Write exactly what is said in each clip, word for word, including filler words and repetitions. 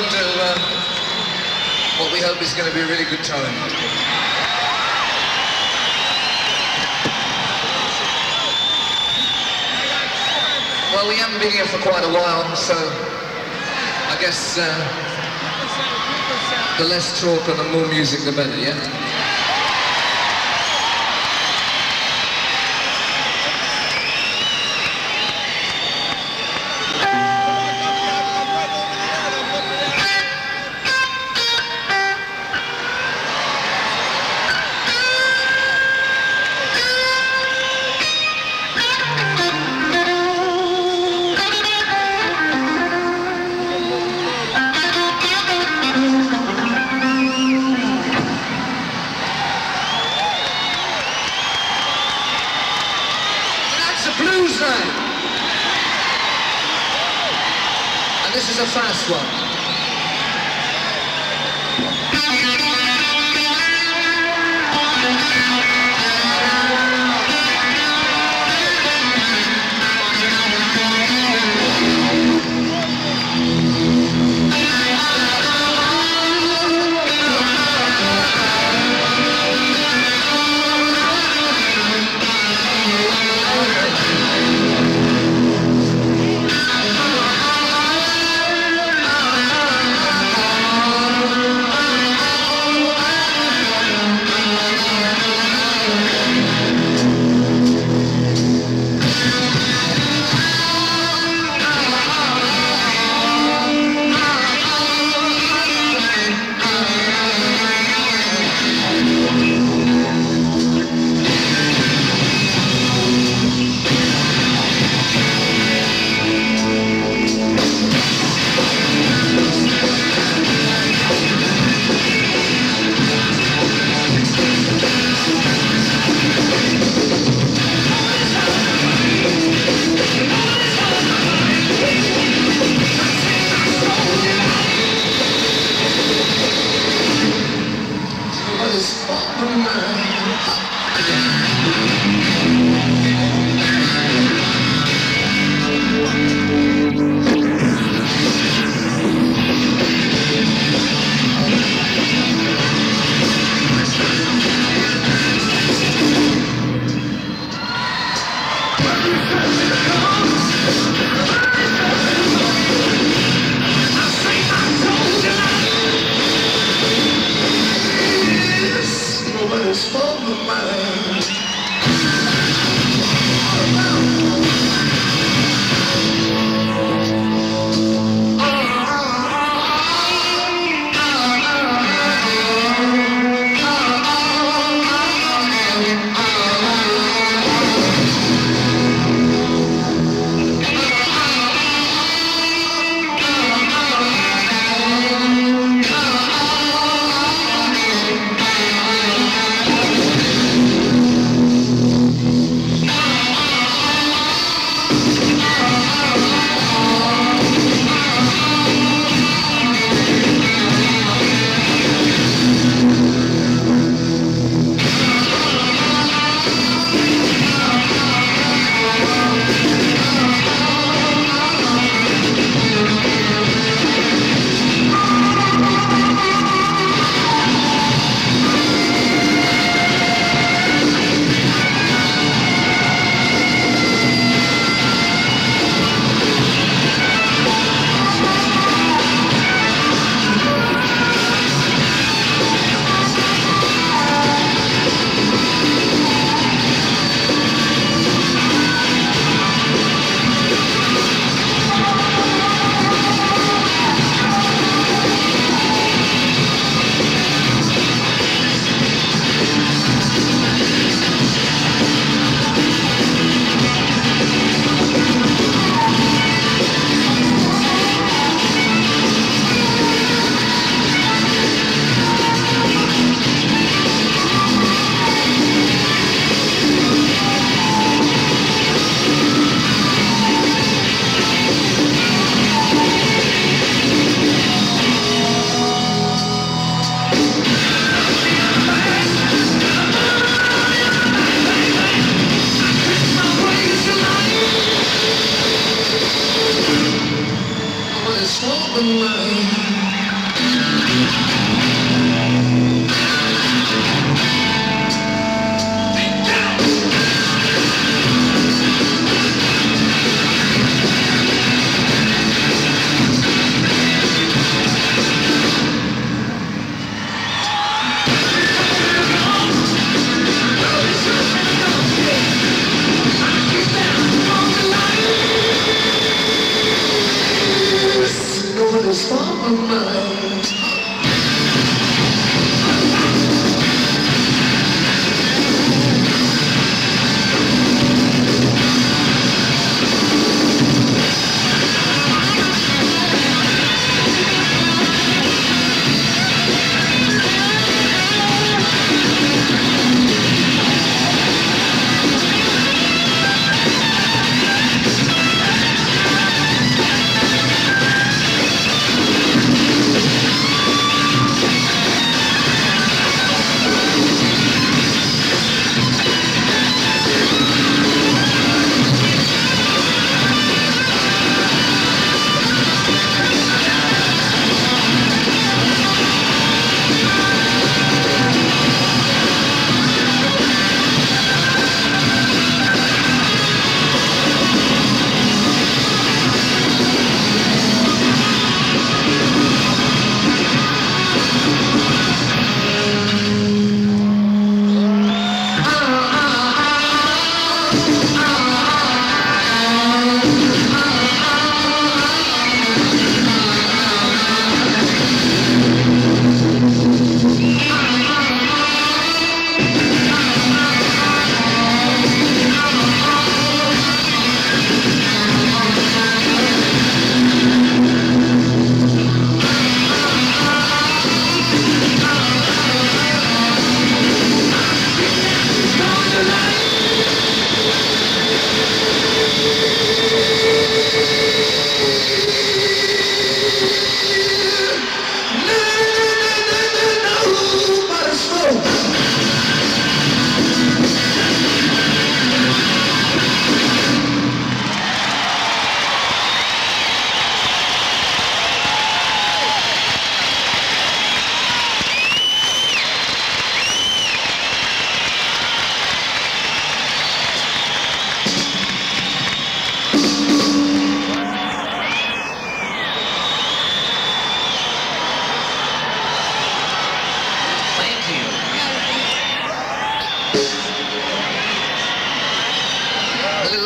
welcome to um, what we hope is going to be a really good time. Well, we haven't been here for quite a while, so I guess uh, the less talk and the more music, the better, yeah? This is a fast one.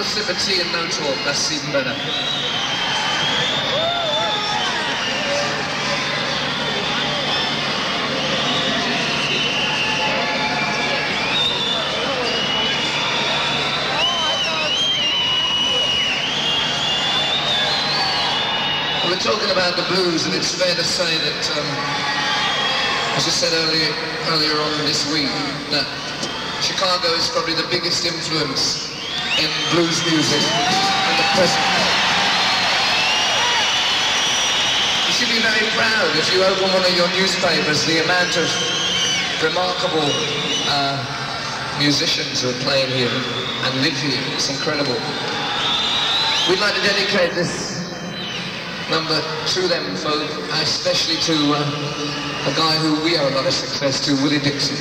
Passivity and no talk, that's even better. We're talking about the blues, and it's fair to say that, um, as I said earlier, earlier on this week, that Chicago is probably the biggest influence in blues music at the present. You should be very proud if you open one of your newspapers the amount of remarkable uh, musicians who are playing here and live here. It's incredible. We'd like to dedicate this number to them, for, especially to uh, a guy who we owe a lot of success to, Willie Dixon.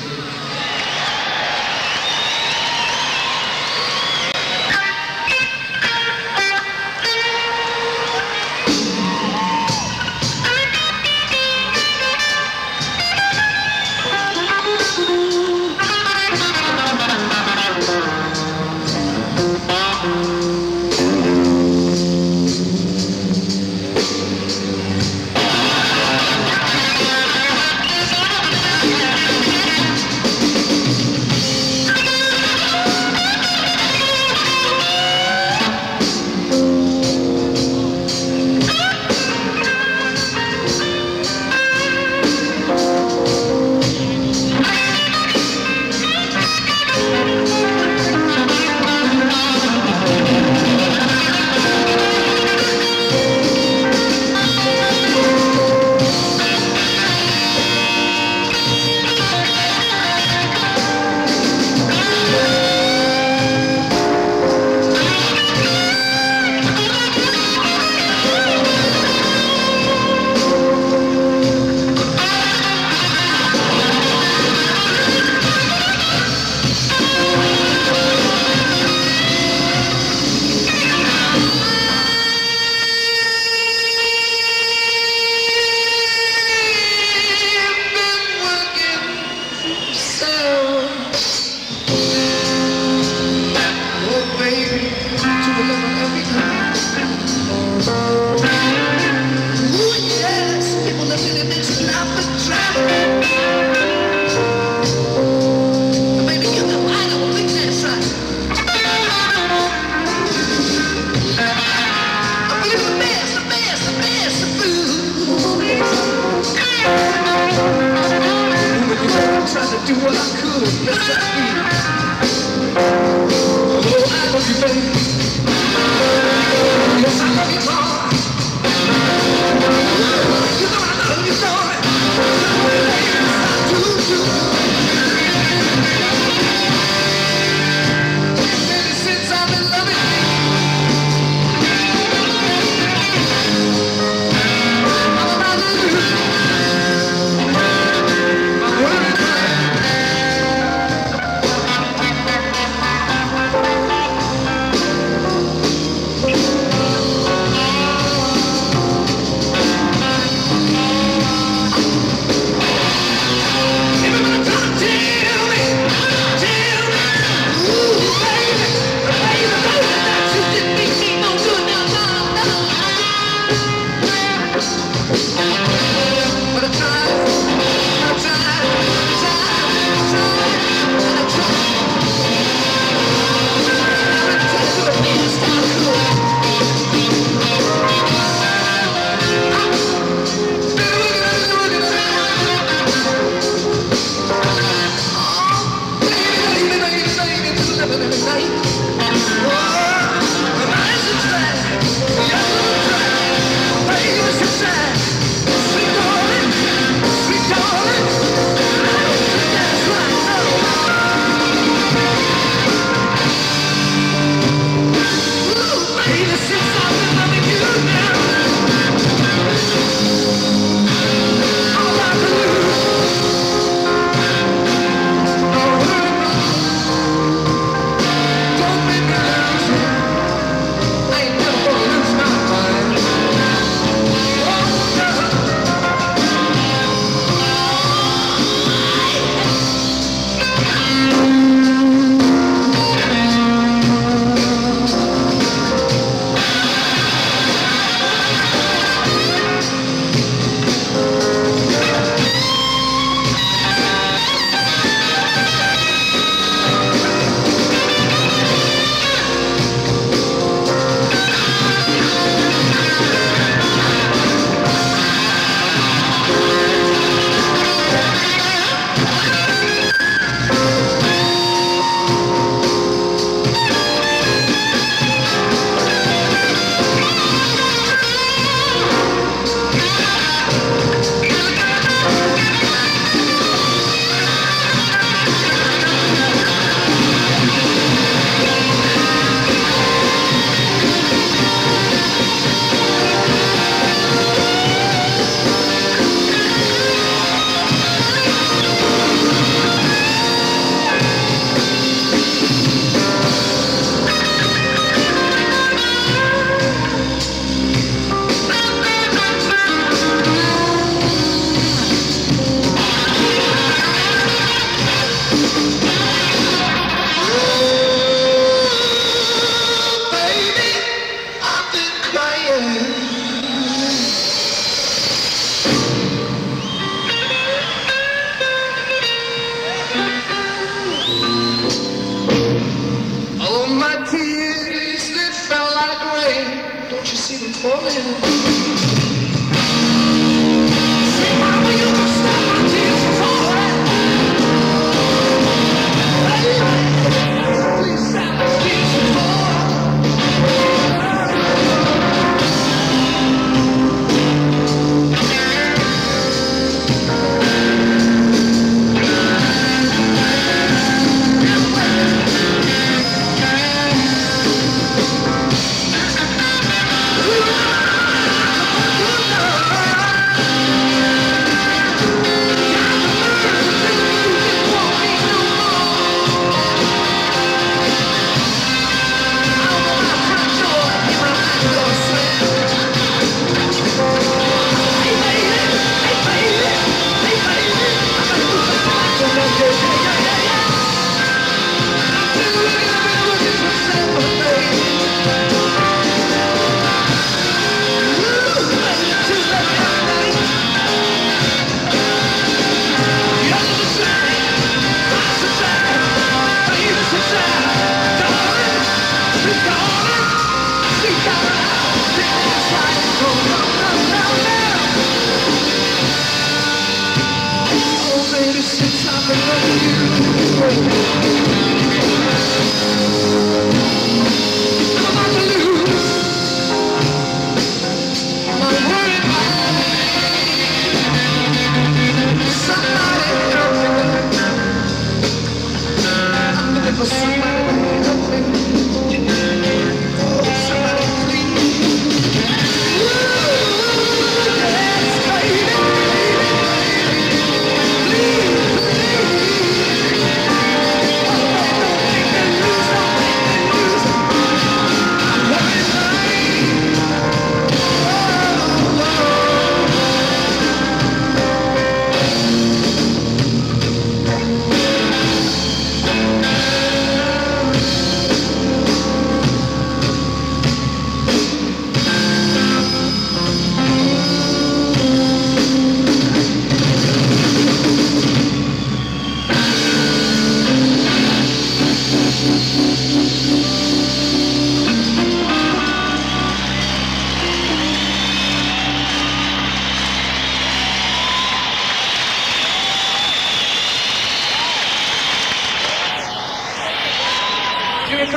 like rain. Don't you see them falling? Jimmy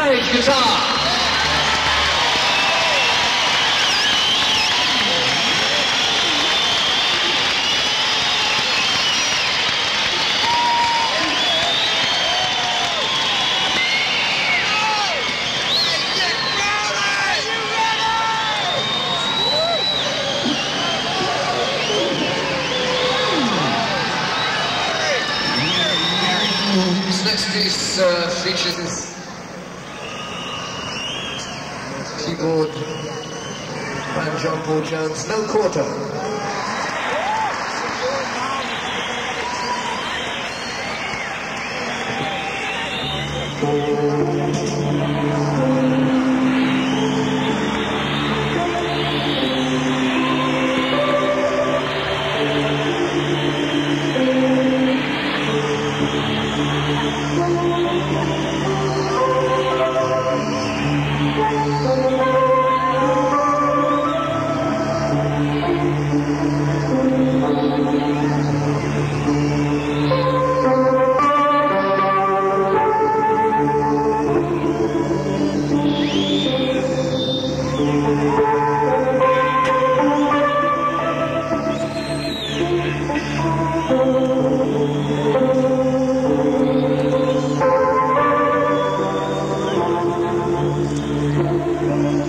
Page, guitar. This next piece uh, features keyboard by John Paul Jones, No Quarter. Thank you.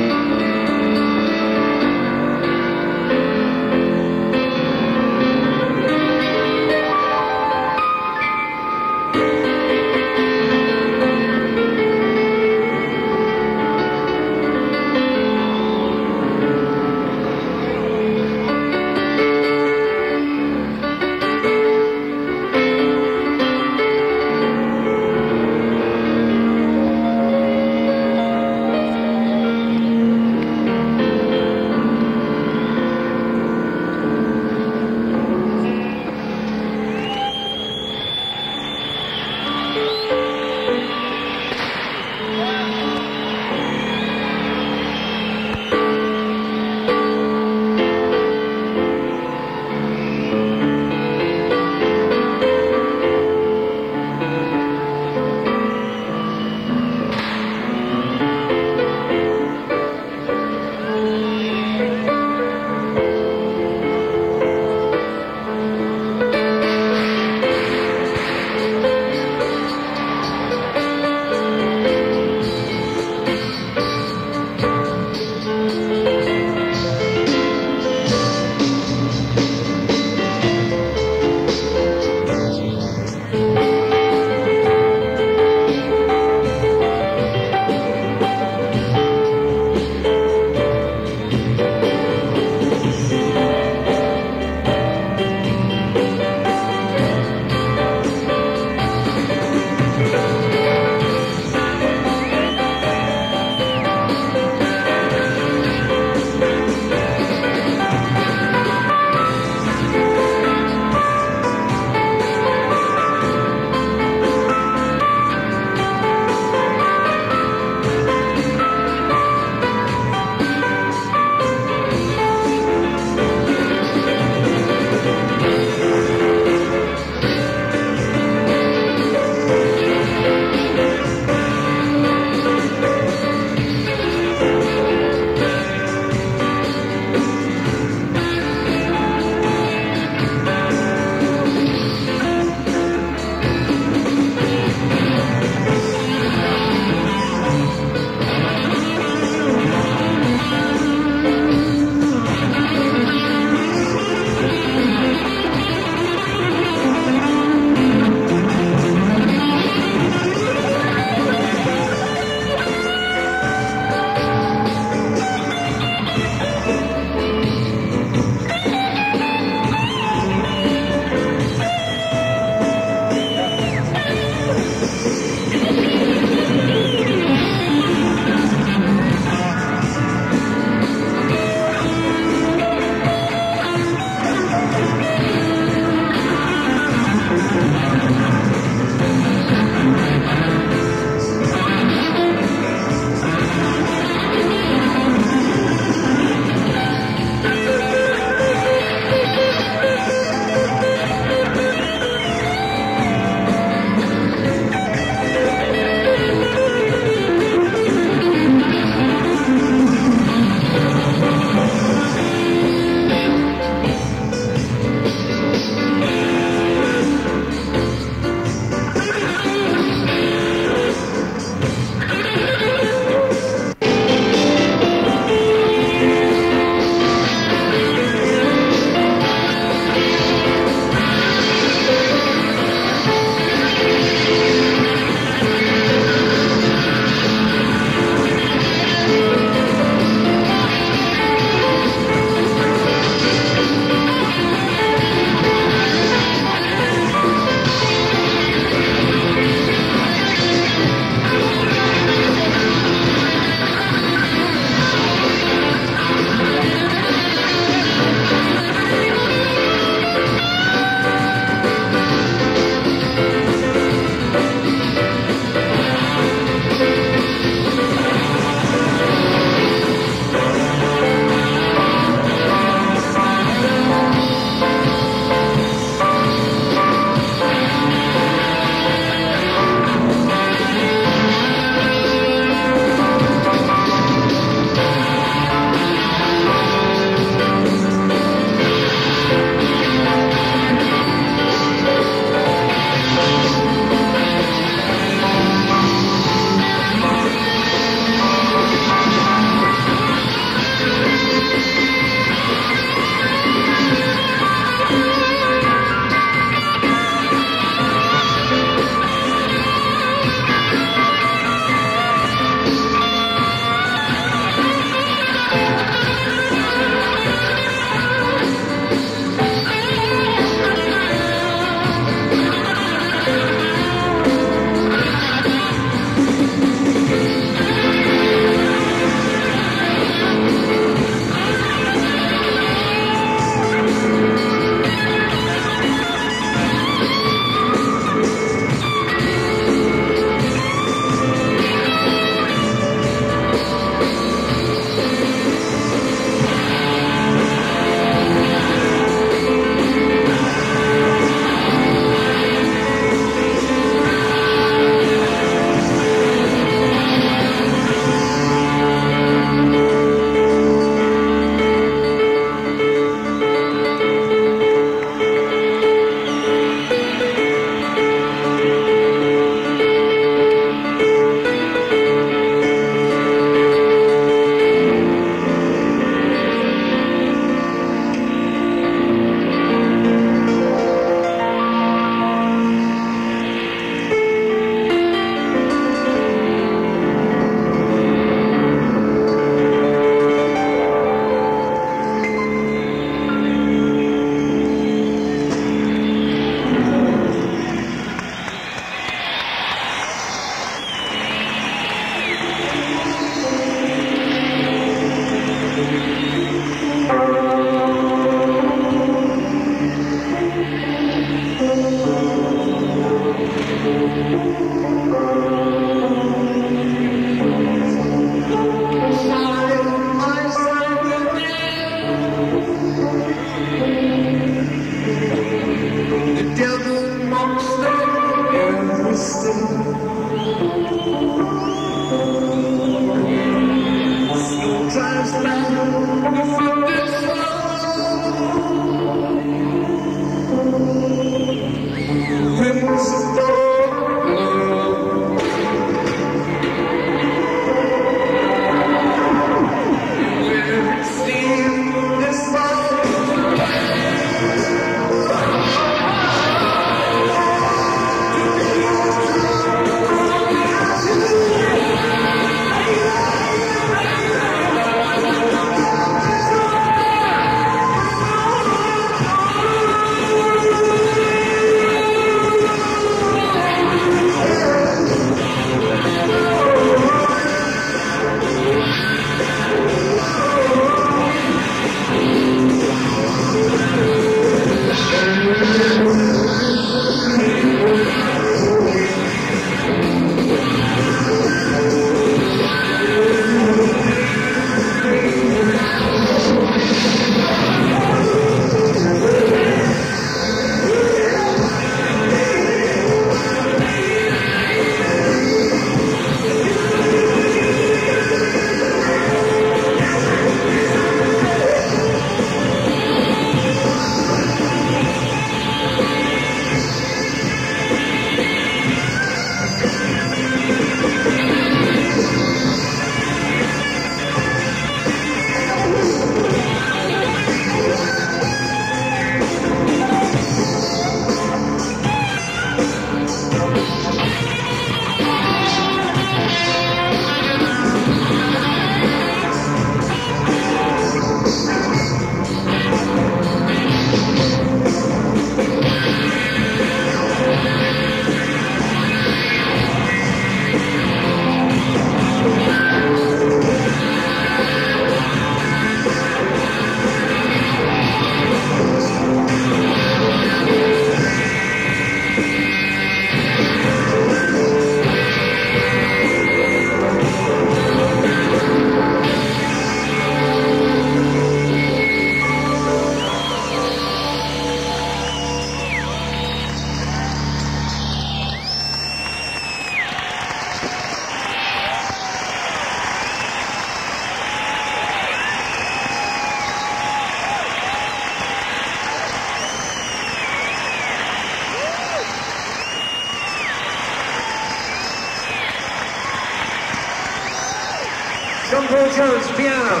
John Paul Jones, piano.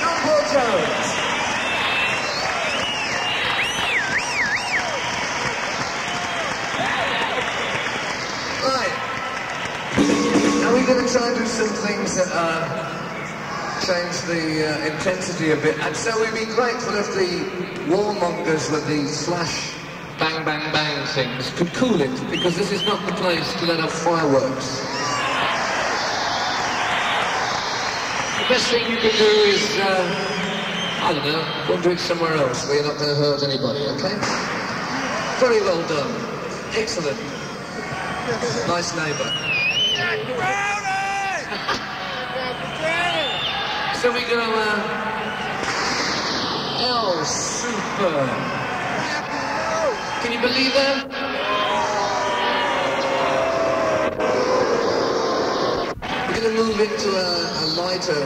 John Paul Jones. Right. Now we're going to try and do some things that uh, change the uh, intensity a bit. And so we'd be grateful if the warmongers with the slash bang bang bang things could cool it, because this is not the place to let off fireworks. The best thing you can do is, uh, I don't know, go do it somewhere else where you're not going to hurt anybody, okay? Very well done. Excellent. Nice neighbour. So we go, uh, El Super. Can you believe that? We're going to move into a, a lighter,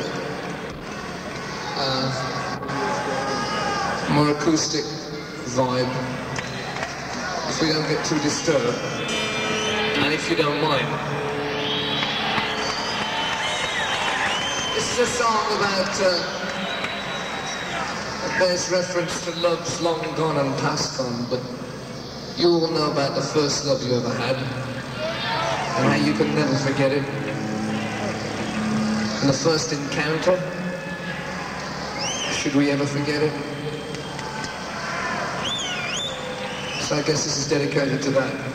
uh, more acoustic vibe, if we don't get too disturbed, and if you don't mind. This is a song about, uh, there's reference to loves long gone and passed on, but you all know about the first love you ever had, and how you can never forget it. The first encounter, should we ever forget it? So I guess this is dedicated to that.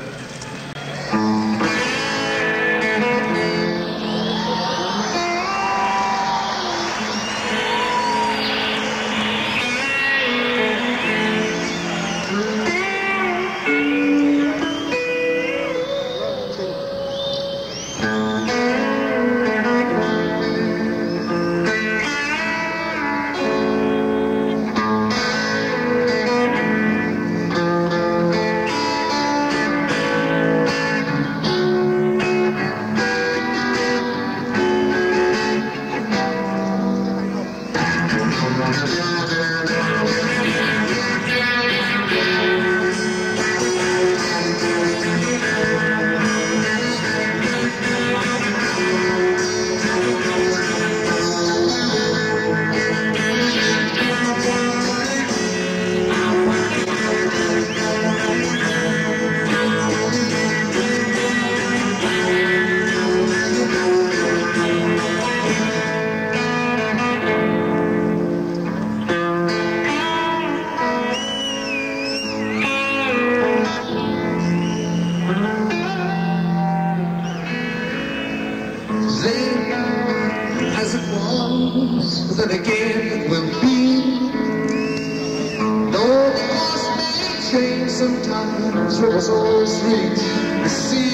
change sometimes, rivers always reach the sea.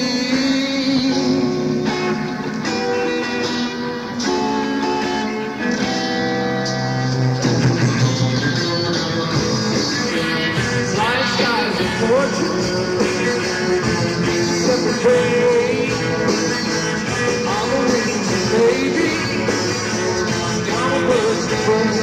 Life's got a fortune, separate ways, all the reasons, baby, downwards the brain.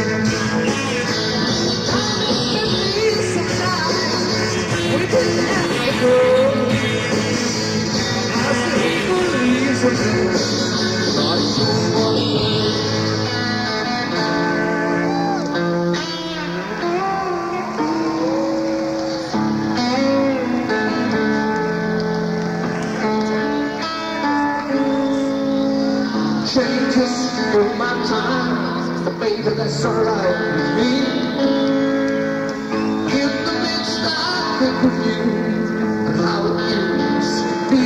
Changes through my time, but baby, that's alright with me. In the midst, I think of you and how it used to be.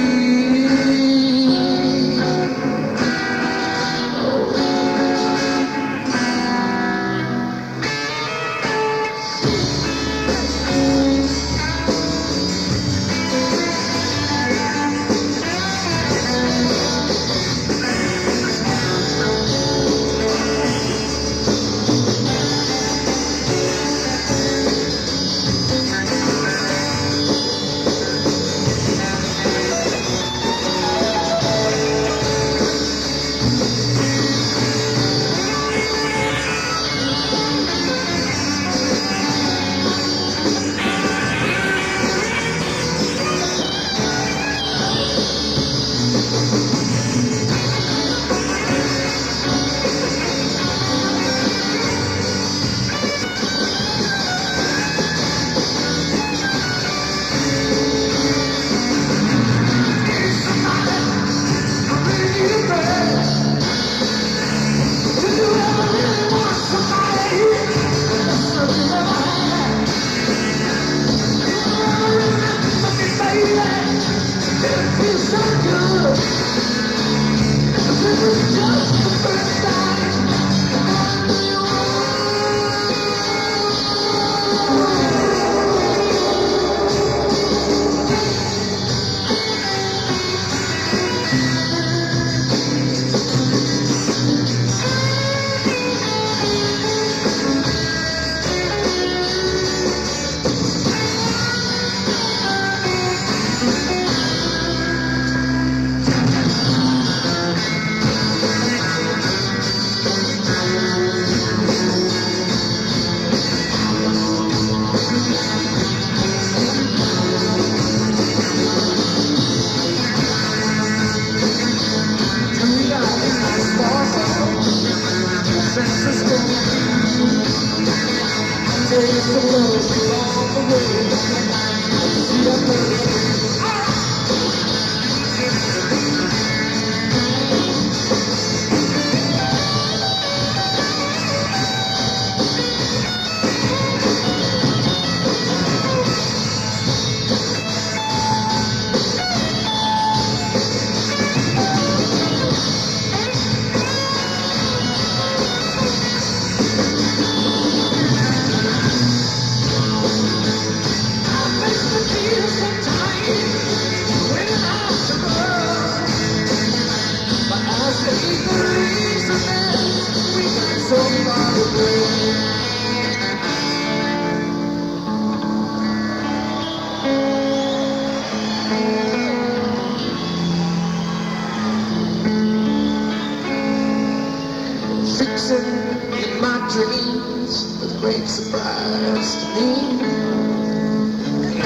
In my dreams, with great surprise to me, and every day I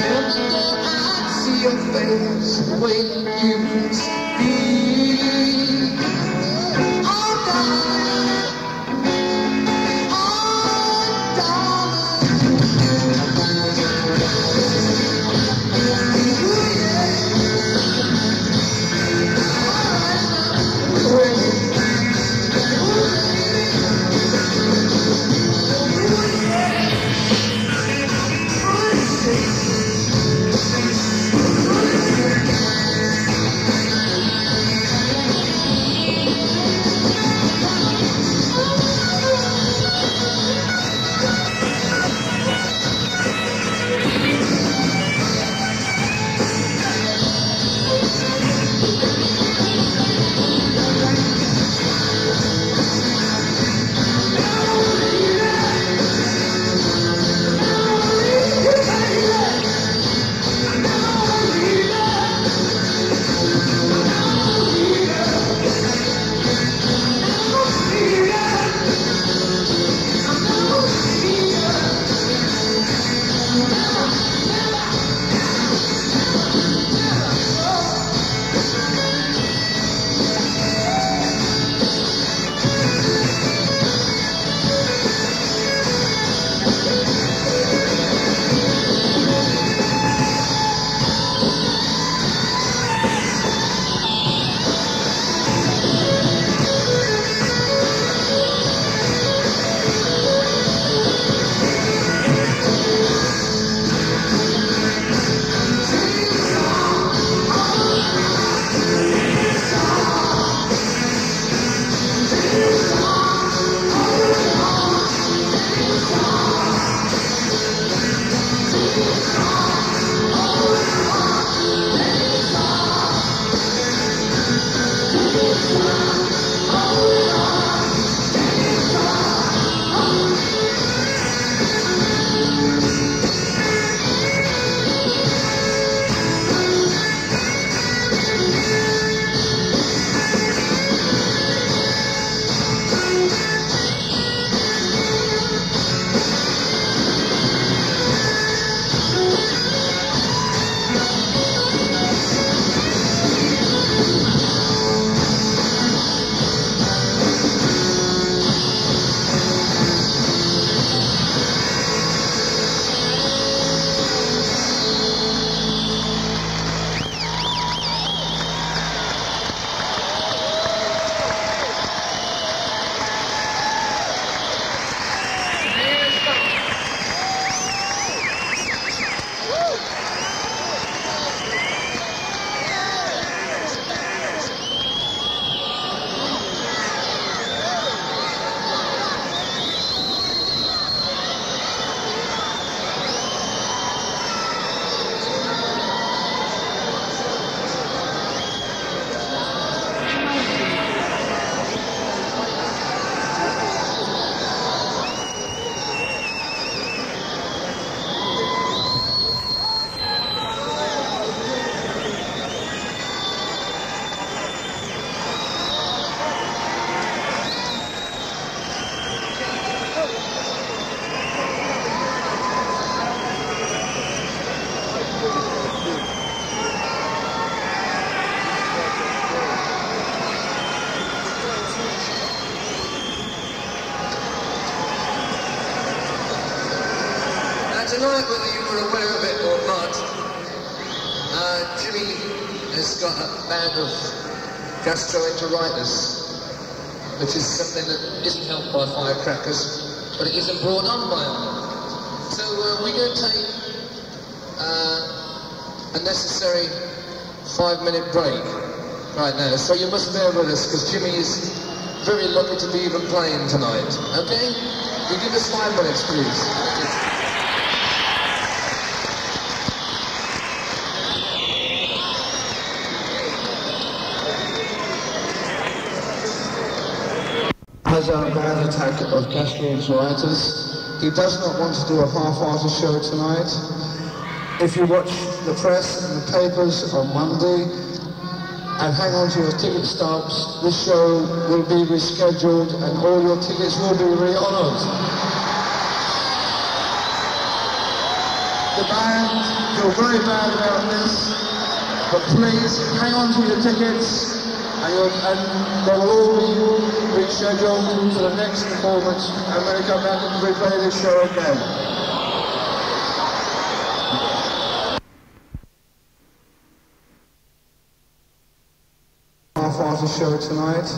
see your face the way you used to be. Oh darling, oh darling, oh, yeah. Oh, yeah. Thank you. got a band of gastroenteritis, which is something that isn't helped by firecrackers, but it isn't brought on by them. So uh, we're going to take uh, a necessary five-minute break right now. So you must bear with us, because Jimmy is very lucky to be even playing tonight. Okay? You give us five minutes, please. Has had a bad attack of gastroenteritis. He does not want to do a half-hearted show tonight. If you watch the press and the papers on Monday and hang on to your ticket stubs, this show will be rescheduled and all your tickets will be re-honoured. The band feel very bad about this, but please hang on to your tickets. And, and they will all be rescheduled to the next performance, and when they come back and replay this show again. Half-hearted show tonight.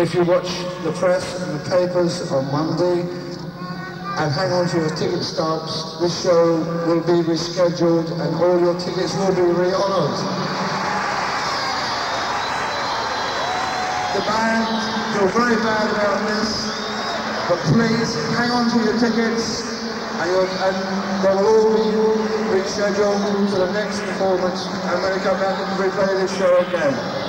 If you watch the press and the papers on Monday and hang on to your ticket stubs, this show will be rescheduled and all your tickets will be re-honoured. The band feel very bad about this, but please hang on to your tickets, and, and they will all be rescheduled to the next performance, and when they come back and replay this show again.